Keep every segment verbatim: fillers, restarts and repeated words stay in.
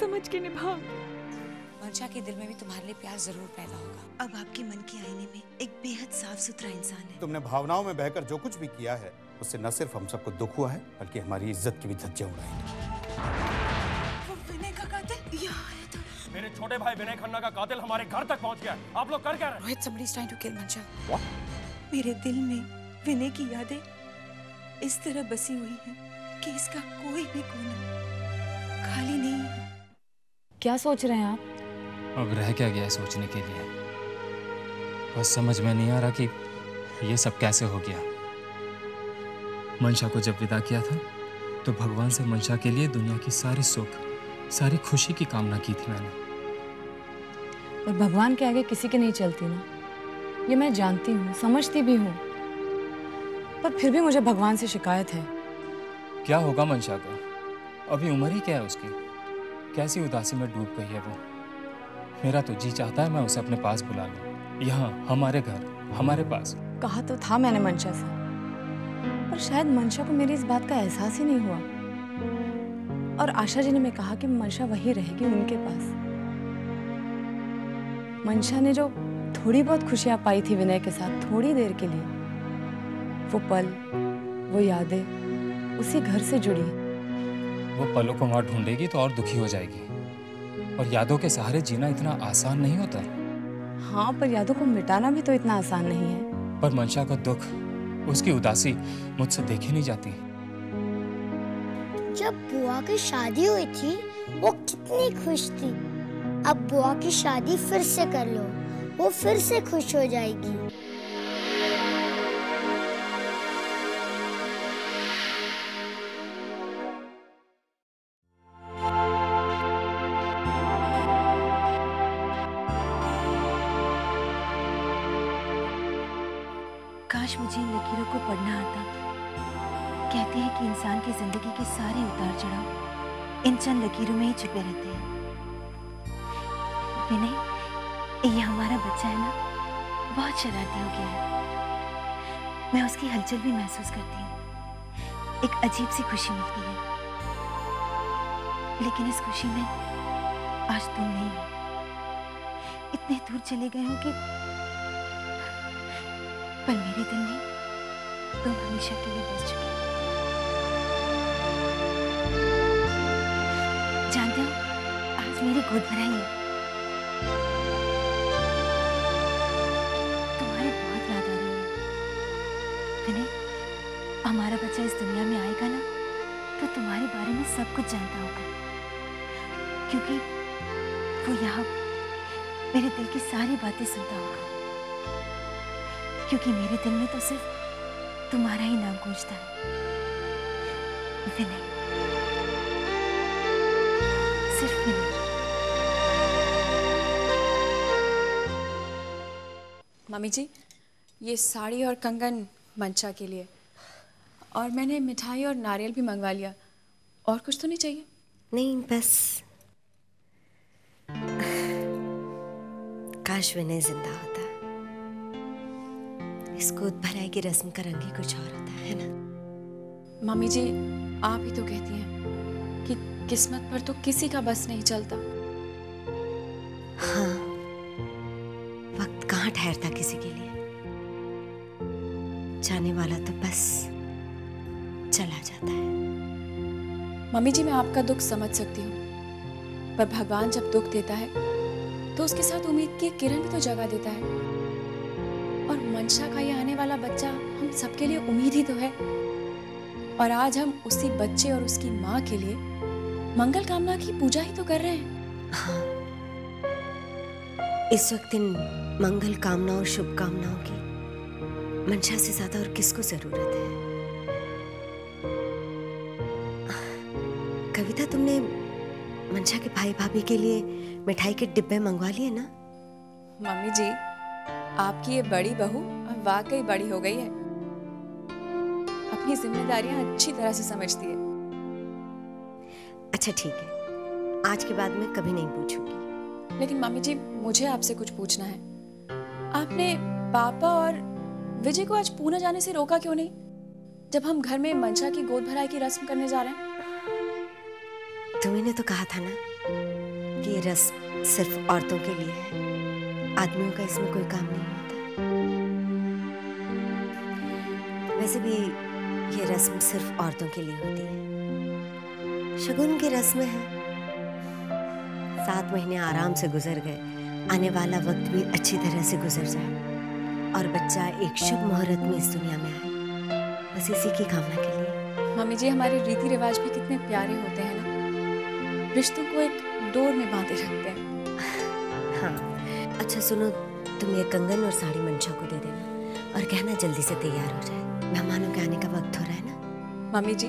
समझ के निभाओगे। मंशा के दिल में भी तुम्हारे लिए प्यार जरूर पैदा होगा। अब आपके मन के आईने में एक बेहद साफ सुथरा इंसान है। तुमने भावनाओं में बहकर जो कुछ भी किया है उससे न सिर्फ हम सबको दुख हुआ है बल्कि हमारी इज्जत की भी धज्जियां उड़ाई। वो विनय का कातिल यहाँ आया था। मेरे छोटे भाई विनय खन्ना का कातिल हमारे घर तक पहुँच गया। आप लोग कर क्या रहे हैं? Rohit, somebody is trying to kill मंशा। मेरे दिल में विनय की यादें इस तरह बसी हुई हैं कि इसका कोई भी कोना खाली नहीं है। क्या सोच रहे हैं आप? अब रह क्या गया सोचने के लिए। बस समझ में नहीं आ रहा कि ये सब कैसे हो गया। मंशा को जब विदा किया था तो भगवान से मंशा के लिए दुनिया की सारी सुख, सारी खुशी की कामना की थी मैंने। और भगवान के आगे किसी की नहीं चलती ना, ये मैं जानती हूँ, समझती भी हूँ, पर फिर भी मुझे भगवान से शिकायत है। क्या होगा मंशा को? अभी उम्र ही क्या है उसकी? कैसी उदासी में डूब गई है वो। मेरा तो जी चाहता है मैं उसे अपने पास बुला लूं, यहाँ हमारे घर, हमारे पास। कहा तो था मैंने मंशा से, पर शायद मंशा को मेरी इस बात का एहसास ही नहीं हुआ। और आशा जी ने मैं कहा कि मंशा वही रहेगी उनके पास। मंशा ने जो थोड़ी बहुत खुशियाँ पाई थी विनय के साथ, थोड़ी देर के लिए, वो पल, वो यादें उसी घर से जुड़ी। वो पलों को वहाँ ढूंढेगी तो और दुखी हो जाएगी। और यादों के सहारे जीना इतना आसान नहीं होता। हाँ, पर यादों को मिटाना भी तो इतना आसान नहीं है। पर मंशा का दुख, उसकी उदासी मुझसे देखी नहीं जाती। जब बुआ की शादी हुई थी वो कितनी खुश थी। अब बुआ की शादी फिर से कर लो, वो फिर से खुश हो जाएगी। काश मुझे इन लकीरों को पढ़ना आता। कहते हैं कि इंसान की जिंदगी के सारे उतार चढ़ाव इन चंद लकीरों में ही छुपे रहते हैं। विनय, ये हमारा बच्चा है ना, बहुत शरारती हो गया है। मैं उसकी हलचल भी महसूस करती हूँ। एक अजीब सी खुशी मिलती है, लेकिन इस खुशी में आज तुम नहीं हो। इतने दूर चले गए हो कि, पर मेरे दिल में तुम हमेशा के लिए बस चुके हो। जानते हो, आज मेरी गोद भराई है। तुम्हारी बहुत याद आ रही है। विनय, हमारा बच्चा इस दुनिया में आएगा ना तो तुम्हारे बारे में सब कुछ जानता होगा, क्योंकि वो यहाँ मेरे दिल की सारी बातें सुनता होगा। क्योंकि मेरे दिल में तो सिर्फ तुम्हारा ही नाम गूंजता है, विनय, सिर्फ विनय। मम्मी जी, ये साड़ी और कंगन मंशा के लिए, और मैंने मिठाई और नारियल भी मंगवा लिया। और कुछ तो नहीं चाहिए? नहीं, बस। काश विनय जिंदा होता। इस गोद भराई की रस्म का रंग ही कुछ और होता है ना। मम्मी जी, आप ही तो कहती हैं कि किस्मत पर तो किसी का बस नहीं चलता। हाँ, वक्त कहाँ ठहरता किसी के लिए। जाने वाला तो बस चला जाता है। मम्मी जी, मैं आपका दुख समझ सकती हूँ, पर भगवान जब दुख देता है तो उसके साथ उम्मीद की किरण भी तो जगा देता है। और मंशा का ये आने वाला बच्चा हम सबके लिए उम्मीद ही तो है। और आज हम उसी बच्चे और उसकी माँ के लिए मंगल कामना की पूजा ही तो कर रहे हैं। हाँ, इस वक्त इन मंगल कामनाओं और शुभकामनाओं की मंशा से ज्यादा और किसको जरूरत है। कविता, तुमने मंशा के भाई भाभी के लिए मिठाई के डिब्बे मंगवा लिए ना? मम्मी जी, आपकी ये बड़ी बहू अब वाकई बड़ी हो गई है। अपनी जिम्मेदारियां अच्छी तरह से समझती है। अच्छा ठीक है, आज के बाद मैं कभी नहीं पूछूंगी। लेकिन मम्मी जी, मुझे आपसे कुछ पूछना है। आपने पापा और विजय को आज पूना जाने से रोका क्यों नहीं, जब हम घर में मंशा की गोद भराई की रस्म करने जा रहे हैं? तुम्हें तो कहा था ना कि ये रस्म सिर्फ औरतों के लिए है, आदमियों का इसमें कोई काम नहीं होता। वैसे भी ये रस्म सिर्फ औरतों के लिए होती है। शगुन की रस्म है। सात महीने आराम से गुजर गए, आने वाला वक्त भी अच्छी तरह से गुजर जाए और बच्चा एक शुभ मुहूर्त में इस दुनिया में आए, बस इसी की कामना के लिए। मामी जी, हमारे रीति रिवाज भी कितने प्यारे होते हैं ना, रिश्तों को एक डोर में बांधे रखते हैं। हाँ अच्छा सुनो, तुम ये कंगन और साड़ी मंशा को दे देना और कहना जल्दी से तैयार हो जाए, मेहमानों के आने का वक्त हो रहा है ना। मामी जी,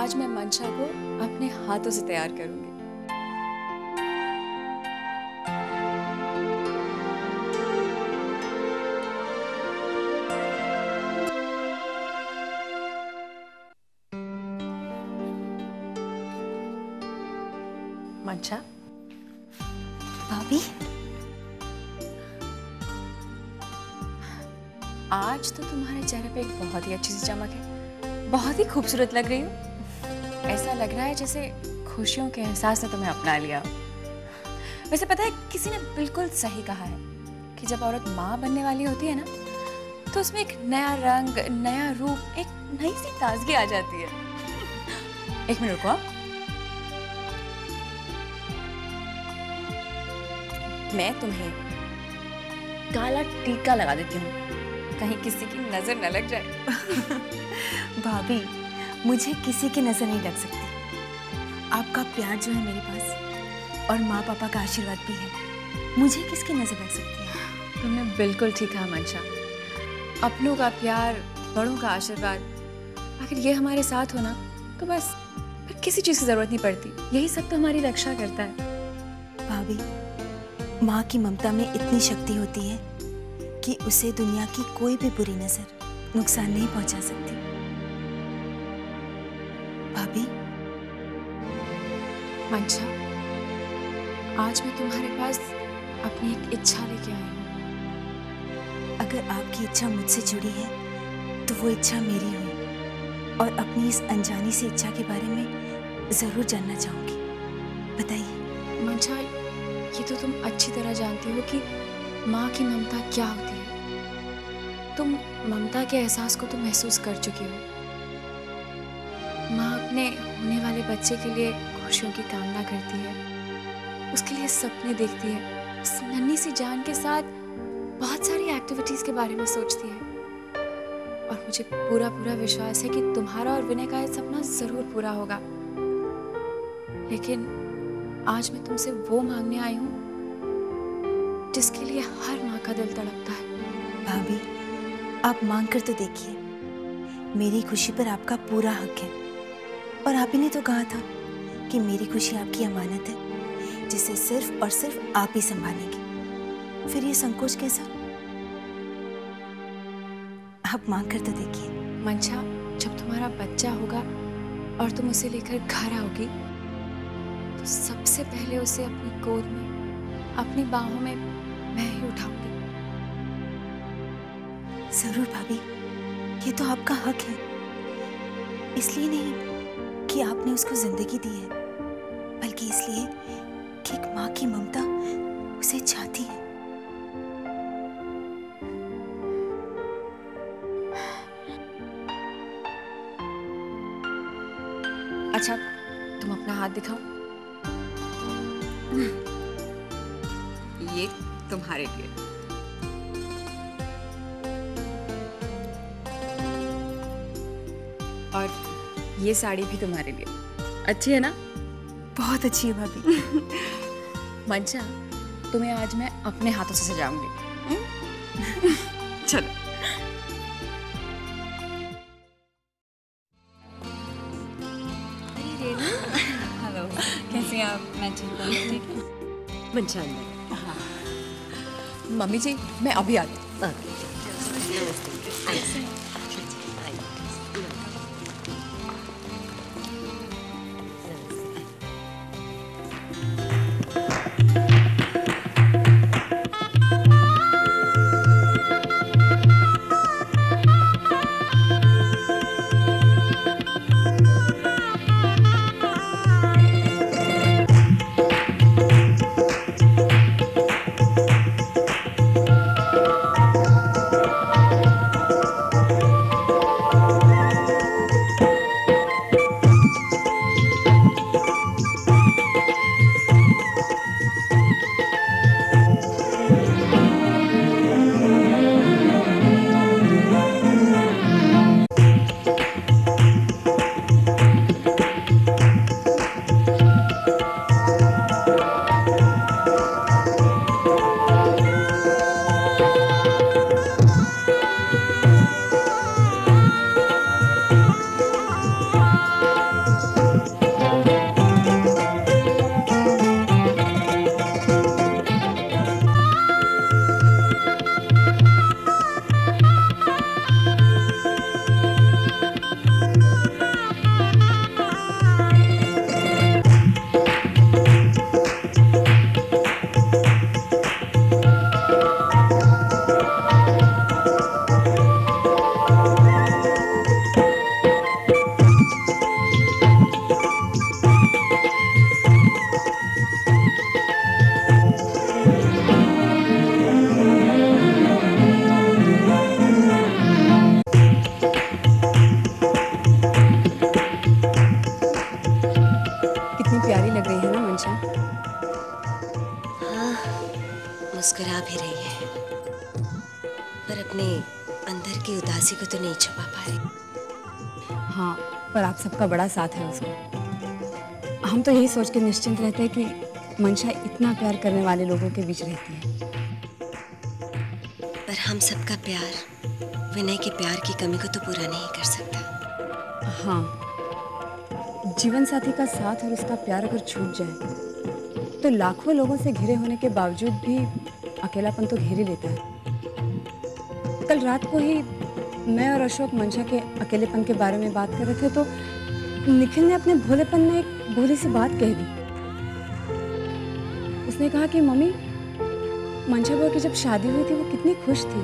आज मैं मंशा को अपने हाथों से तैयार करूंगी। भाभी, आज तो तुम्हारे चेहरे पे एक बहुत ही अच्छी सी चमक है, बहुत ही खूबसूरत लग रही हो। ऐसा लग रहा है जैसे खुशियों के एहसास ने तुम्हें अपना लिया। वैसे पता है, किसी ने बिल्कुल सही कहा है कि जब औरत माँ बनने वाली होती है ना, तो उसमें एक नया रंग, नया रूप, एक नई सी ताजगी आ जाती है। एक मिनट रुको आप, मैं तुम्हें काला टीका लगा देती हूँ, कहीं किसी की नजर न लग जाए। भाभी, मुझे किसी की नजर नहीं लग सकती। आपका प्यार जो है मेरे पास और माँ पापा का आशीर्वाद भी है, मुझे किसकी नजर लग सकती है। तुमने बिल्कुल ठीक कहा मंशा, अपनों का प्यार, बड़ों का आशीर्वाद, अगर ये हमारे साथ हो ना तो बस फिर किसी चीज की जरूरत नहीं पड़ती। यही सब तो हमारी रक्षा करता है। भाभी, माँ की ममता में इतनी शक्ति होती है कि उसे दुनिया की कोई भी बुरी नजर नुकसान नहीं पहुंचा सकती। भाभी, मंशा, आज मैं तुम्हारे पास अपनी एक इच्छा लेके आई हूँ। अगर आपकी इच्छा मुझसे जुड़ी है तो वो इच्छा मेरी हो और अपनी इस अनजानी सी इच्छा के बारे में जरूर जानना चाहूंगी। बताइए। मंशा, ये तो तुम अच्छी तरह जानती हो कि माँ की ममता क्या होती है। तुम ममता के एहसास को तो महसूस कर चुकी हो। माँ अपने होने वाले बच्चे के लिए खुशियों की कामना करती है, उसके लिए सपने देखती है, उस नन्ही सी जान के साथ बहुत सारी एक्टिविटीज के बारे में सोचती है। और मुझे पूरा पूरा विश्वास है कि तुम्हारा और विनय का यह सपना जरूर पूरा होगा। लेकिन आज मैं तुमसे वो मांगने आई हूँ जिसके लिए हर माँ का दिल तड़पता है। भाभी, आप मांग कर तो देखिए, मेरी खुशी पर आपका पूरा हक है और आप ही ने तो कहा था कि मेरी खुशी आपकी अमानत है जिसे सिर्फ और सिर्फ आप ही संभालेंगे। फिर ये संकोच कैसा? आप मांग कर तो देखिए। मंशा, जब तुम्हारा बच्चा होगा और तुम उसे लेकर घर आओगी, सबसे पहले उसे अपनी गोद में, अपनी बाहों में मैं ही उठाऊंगी। जरूर भाभी, ये तो आपका हक है। इसलिए नहीं कि आपने उसको जिंदगी दी है, बल्कि इसलिए कि एक माँ की ममता उसे चाहती है। अच्छा, तुम अपना हाथ दिखाओ, ये तुम्हारे लिए। और ये साड़ी भी तुम्हारे लिए। अच्छी है ना? बहुत अच्छी है भाभी। मंशा, तुम्हें आज मैं अपने हाथों से सजाऊंगी। चलो। हेलो, कैसे आप? मैं ठीक हूँ। मंशा, मम्मी जी, मैं अभी आती हूँ। अंदर की उदासी को तो नहीं छुपा पा रहे। हाँ, पर आप सबका बड़ा साथ है उसमें। हम तो यही सोच के निश्चिंत रहते हैं कि मंशा इतना प्यार करने वाले लोगों के बीच रहती है। पर हम सबका प्यार विनय के प्यार की कमी को तो पूरा नहीं कर सकता। हाँ, जीवन साथी का साथ और उसका प्यार अगर छूट जाए तो लाखों लोगों से घिरे होने के बावजूद भी अकेलापन तो घेर ही लेता है। कल रात को ही मैं और अशोक मंशा के अकेलेपन के बारे में बात कर रहे थे तो निखिल ने अपने भोलेपन में एक भोली सी बात कह दी। उसने कहा कि मम्मी, मंशा बुआ की जब शादी हुई थी वो कितनी खुश थी।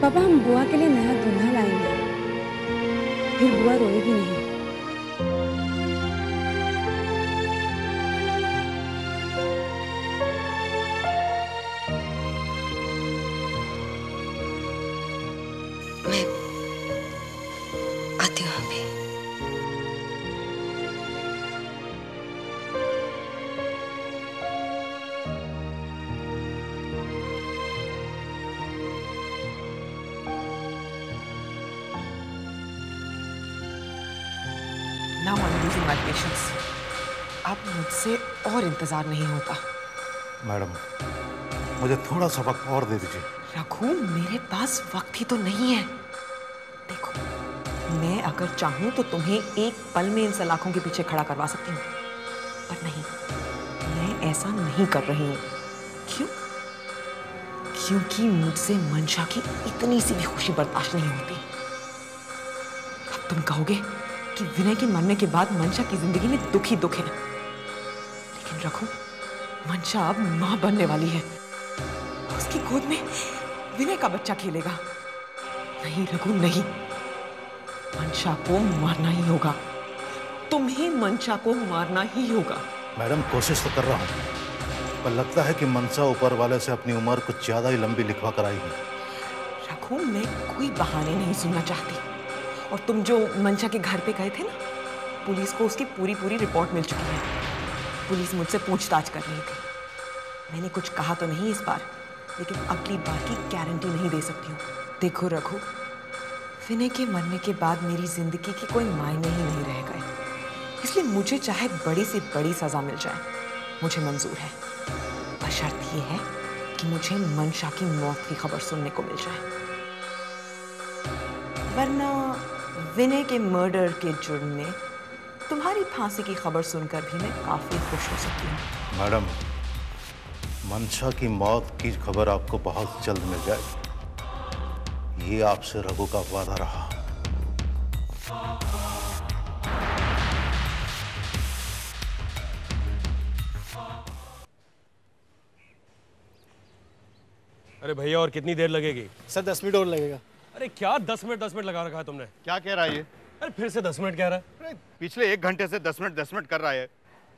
पापा, हम बुआ के लिए नया दूल्हा लाएंगे, फिर बुआ रोएगी नहीं। और इंतजार नहीं होता। मैडम, मुझे थोड़ा सा वक्त और दे दीजिए। रघु, मेरे पास वक्त ही तो नहीं है। देखो, मैं अगर चाहूं तो तुम्हें एक पल में इन सलाखों के पीछे खड़ा करवा सकती हूँ, पर नहीं, मैं ऐसा नहीं कर रही हूँ। क्यों? क्योंकि मुझसे मंशा की इतनी सी भी खुशी बर्दाश्त नहीं होती। अब तुम कहोगे कि विनय के मरने के बाद मंशा की जिंदगी में दुख ही दुख है, लेकिन रघु, मंशा अब मां बनने वाली है। उसकी गोद में विनय का बच्चा खेलेगा। नहीं रघु, नहीं, मंशा को मारना ही होगा। तुम्हें मंशा को मारना ही होगा। मैडम, कोशिश तो कर रहा हूं, पर लगता है कि मंशा ऊपर वाले से अपनी उम्र कुछ ज्यादा ही लंबी लिखवा कराई है। रघु, मैं कोई बहाने नहीं सुनना चाहती। और तुम जो मंशा के घर पे गए थे ना, पुलिस को उसकी पूरी पूरी रिपोर्ट मिल चुकी है। पुलिस मुझसे पूछताछ कर रही थी। मैंने कुछ कहा तो नहीं इस बार, लेकिन अगली बार की गारंटी नहीं दे सकती हूँ। देखो रघु, विनय के मरने के बाद मेरी जिंदगी की कोई मायने ही नहीं रह गए, इसलिए मुझे चाहे बड़ी से बड़ी सजा मिल जाए, मुझे मंजूर है। पर शर्त यह है कि मुझे मंशा की मौत की खबर सुनने को मिल जाए, वरना विनय के मर्डर के जुर्म में तुम्हारी फांसी की खबर सुनकर भी मैं काफी खुश हो सकती हूँ। मैडम, मंशा की मौत की खबर आपको बहुत जल्द मिल जाएगी। ये आपसे रघु का वादा रहा। अरे भैया, और कितनी देर लगेगी? सर, दस मिनट और लगेगा। अरे क्या दस मिनट दस मिनट लगा रखा है तुमने? क्या कह रहा है ये? अरे फिर से दस मिनट कह रहा है। अरे पिछले एक घंटे से दस मिनट दस मिनट कर रहा है।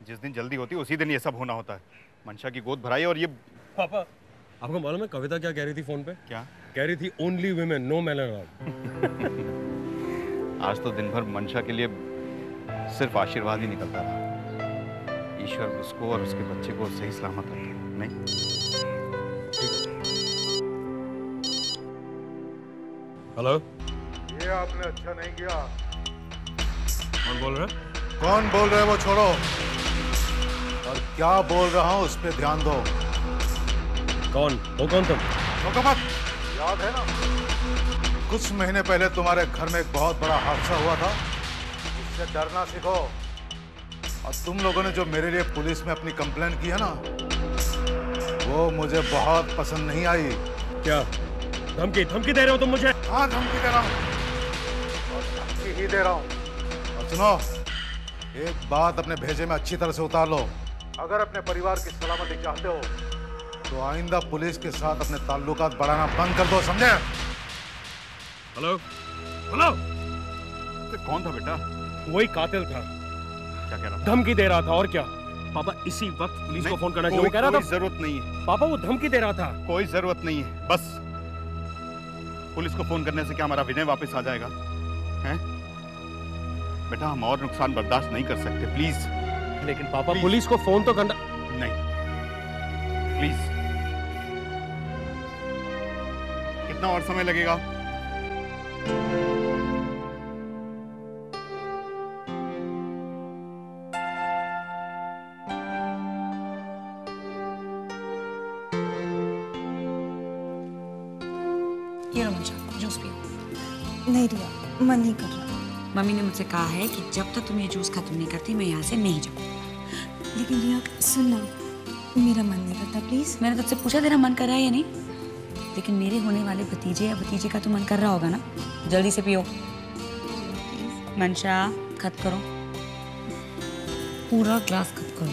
जिस दिन जल्दी होती है उसी दिन ये सब होना होता है। मंशा की गोद भराई और ये। पापा, आपको मालूम है कविता क्या कह रही थी फोन पे? क्या कह रही थी? Only women, no man allowed. आज तो दिन भर मंशा के लिए सिर्फ आशीर्वाद ही निकलता रहा। ईश्वर उसको और उसके बच्चे को सही सलामत रखे। नहीं, हेलो, ये आपने अच्छा नहीं किया। कौन बोल रहा है? कौन बोल रहा है वो छोड़ो, और क्या बोल रहा हूँ उस पर ध्यान दो। कौन वो? कौन तुम? तो मत, याद है ना, कुछ महीने पहले तुम्हारे घर में एक बहुत बड़ा हादसा हुआ था। इससे डरना सीखो। और तुम लोगों ने जो मेरे लिए पुलिस में अपनी कंप्लेंट की है ना, वो मुझे बहुत पसंद नहीं आई। क्या धमकी धमकी दे रहे हो तुम मुझे? हाँ, धमकी दे रहा हूँ, और धमकी ही दे रहा हूँ। और सुनो, एक बात अपने भेजे में अच्छी तरह से उतार लो। अगर अपने परिवार की सलामती चाहते हो तो आइंदा पुलिस के साथ अपने ताल्लुकात बढ़ाना बंद कर दो, समझे? हेलो, हेलो, तो कौन था बेटा? वही कातिल था। क्या कह रहा था? धमकी दे रहा था। और क्या पापा, इसी वक्त पुलिस को फोन करना चाहिए। कह रहा था जरूरत नहीं है। पापा, वो धमकी दे रहा था। कोई जरूरत नहीं है। बस पुलिस को फोन करने से क्या हमारा विनय वापस आ जाएगा? हैं? बेटा, हम और नुकसान बर्दाश्त नहीं कर सकते, प्लीज। लेकिन पापा, पुलिस को फोन तो करना नहीं, प्लीज। कितना और समय लगेगा? ये लो मंशा, जूस पियो। नहीं रिया, मन नहीं कर रहा। मम्मी ने मुझसे कहा है कि जब तक तुम ये जूस खत्म नहीं करती मैं यहाँ से नहीं जाऊँ। लेकिन रिया सुन ना, मेरा मन नहीं करता। प्लीज, मैंने तुझसे पूछा तेरा मन कर रहा है या नहीं। लेकिन मेरे होने वाले भतीजे या भतीजे का तो मन कर रहा होगा ना। जल्दी से पियो। मंशा खत्म करो, पूरा ग्लास खत्म करो।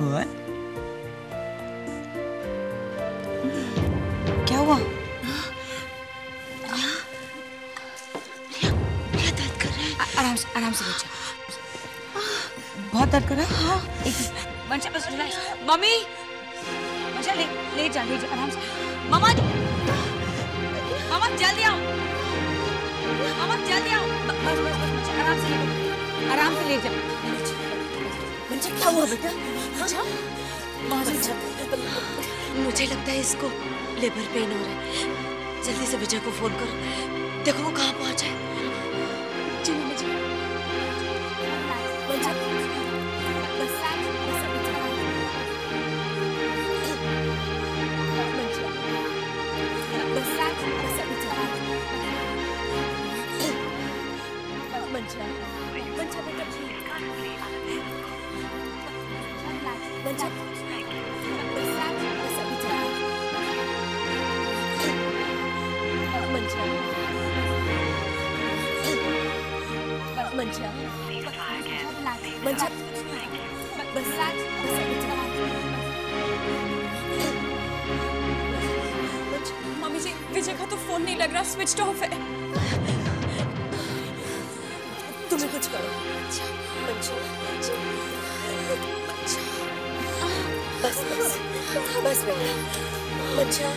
गुड। क्या हुआ? रिया, रिया, रिया दर्द कर रहा है। आराम से, आराम से बच्चा। बहुत दर्द कर रहा है। हाँ, एक मंशा बस रिलैक्स। मम्मी, मंशा ले ले जा, ले जा आराम से। मामा, मामा जल्दी आओ। मामा जल्दी आओ। बस बस बस मंशा आराम से ले जा, आराम से ले जा। मंशा क्या हुआ बेटा? मंशा, मंशा मुझे लगता है इसको लेबर पेन हो रहा है। जल्दी से विजय को फोन करो, देखो वो कहाँ पहुँचा है। चलो मुझे स्विच ऑफ है। तुम्हें कुछ करो। बस बस बस बेटा, बच्चा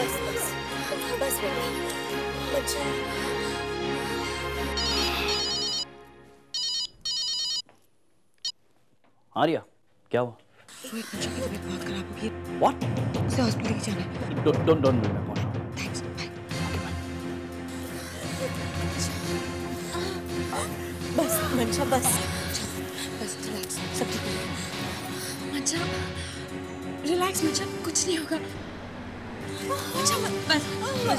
बस बस बस बेटा, बच्चा। हाँ रिया, क्या हुआ? मुझे बहुत खराब हो गई। What? उसे हॉस्पिटल जाना है। Don't don't don't do that. बस मंशा, बस बस रिलैक्स, सब ठीक है। मंशा रिलैक्स, मंशा कुछ नहीं होगा। मंशा बस बस बस बस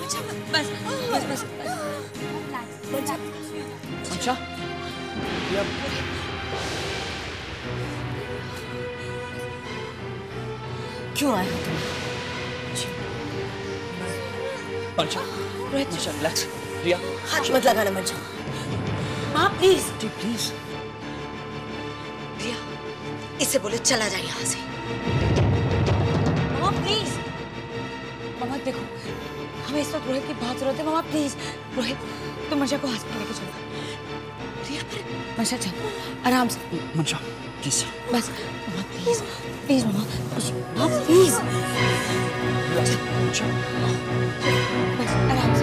मंशा बस बस बस मंशा मंशा क्यों आए हो तुम? मंशा मंशा रिलैक्स। रिया हाथ मत लगाना मंशा। माँ प्लीज प्लीज। रिया इसे बोले चला जाए यहाँ से। मामा प्लीज। मामा देखो हमें इस वक्त रोहित की बहुत जरूरत है। मामा प्लीज, रोहित तुम तो मंशा को हॉस्पिटल लेके चलो। रिया पर मंशा चलो आराम से। मंशा प्लीज, बस मामा प्लीज प्लीज मामा मामा प्लीज। बस आराम।